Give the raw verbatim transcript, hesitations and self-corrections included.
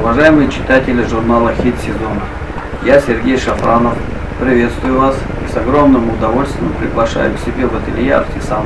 Уважаемые читатели журнала «Хит сезона», я, Сергей Шафранов, приветствую вас и с огромным удовольствием приглашаю к себе в ателье «Артисан».